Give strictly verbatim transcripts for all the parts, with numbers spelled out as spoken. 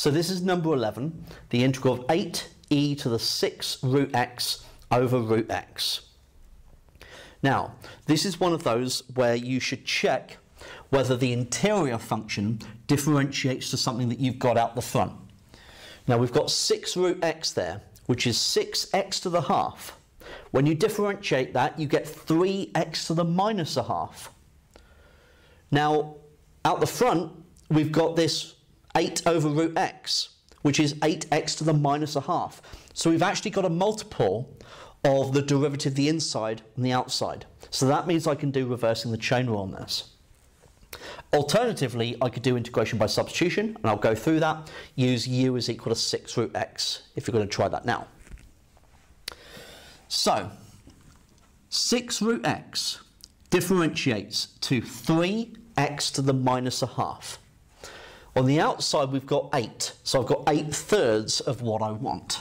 So this is number eleven, the integral of eight e to the six root x over root x. Now, this is one of those where you should check whether the interior function differentiates to something that you've got out the front. Now, we've got six root x there, which is six x to the half. When you differentiate that, you get three x to the minus a half. Now, out the front, we've got this eight over root x, which is eight x to the minus a half. So we've actually got a multiple of the derivative the inside and the outside. So that means I can do reversing the chain rule on this. Alternatively, I could do integration by substitution, and I'll go through that. Use u is equal to six root x, if you're going to try that now. So, six root x differentiates to three x to the minus a half. On the outside, we've got eight, so I've got eight thirds of what I want.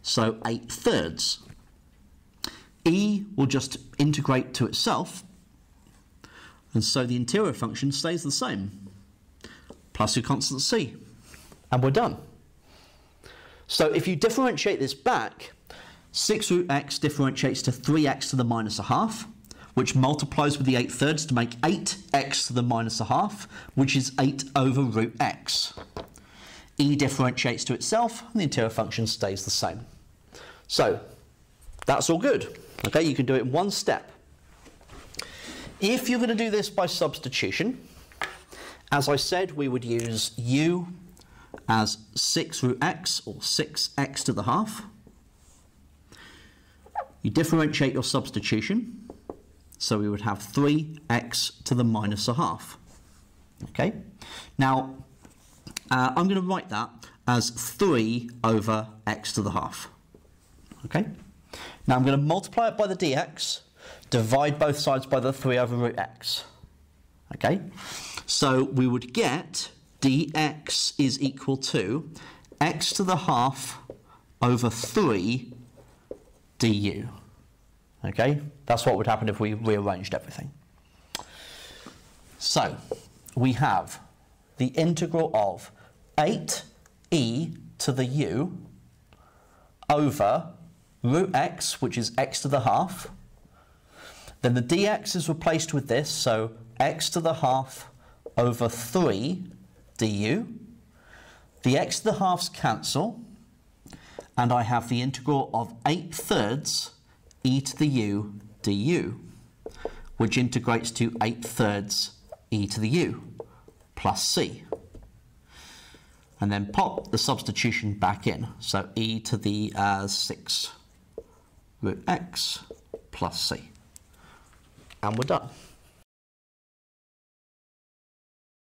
So eight thirds. E will just integrate to itself, and so the interior function stays the same, plus your constant c, and we're done. So if you differentiate this back, six root x differentiates to three x to the minus a half, which multiplies with the eight thirds to make eight x to the minus a half, which is eight over root x. E differentiates to itself, and the interior function stays the same. So that's all good. Okay, you can do it in one step. If you're going to do this by substitution, as I said, we would use u as six root x, or six x to the half. You differentiate your substitution, so we would have three x to the minus a half. Okay, now uh, I'm going to write that as three over x to the half. Okay, now I'm going to multiply it by the dx, divide both sides by the three over root x. Okay, so we would get dx is equal to x to the half over three du. Okay, that's what would happen if we rearranged everything. So we have the integral of eight e to the u over root x, which is x to the half. Then the dx is replaced with this, so x to the half over three du. The x to the halves cancel, and I have the integral of eight thirds e to the u du, which integrates to eight thirds e to the u plus c. And then pop the substitution back in, so e to the uh, six root x plus c. And we're done.